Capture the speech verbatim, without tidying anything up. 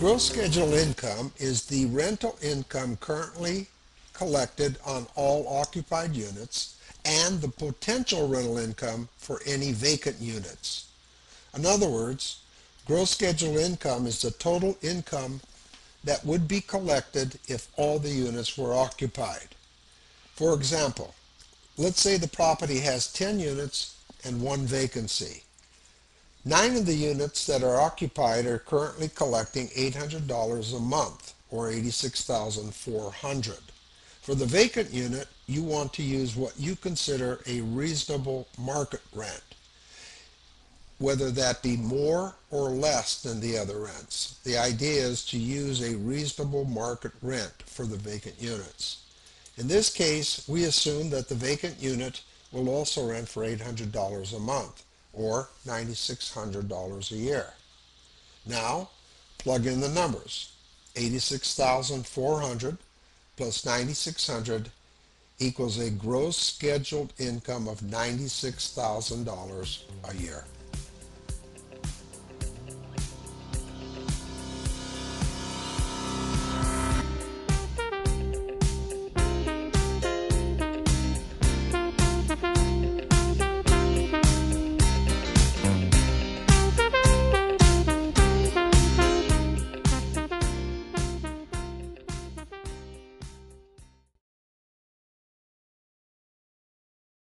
Gross schedule income is the rental income currently collected on all occupied units and the potential rental income for any vacant units. In other words, gross schedule income is the total income that would be collected if all the units were occupied. For example, let's say the property has ten units and one vacancy. Nine of the units that are occupied are currently collecting eight hundred dollars a month, or eighty-six thousand four hundred dollars. For the vacant unit, you want to use what you consider a reasonable market rent, whether that be more or less than the other rents. The idea is to use a reasonable market rent for the vacant units. In this case, we assume that the vacant unit will also rent for eight hundred dollars a month, or nine thousand six hundred dollars a year. Now, plug in the numbers. eighty-six thousand four hundred dollars plus nine thousand six hundred dollars equals a gross scheduled income of ninety-six thousand dollars a year.